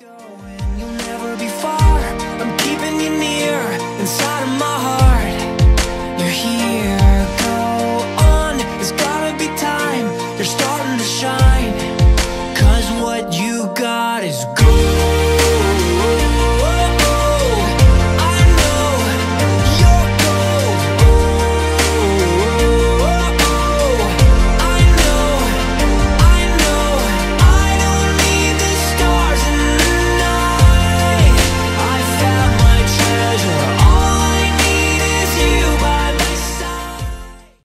go.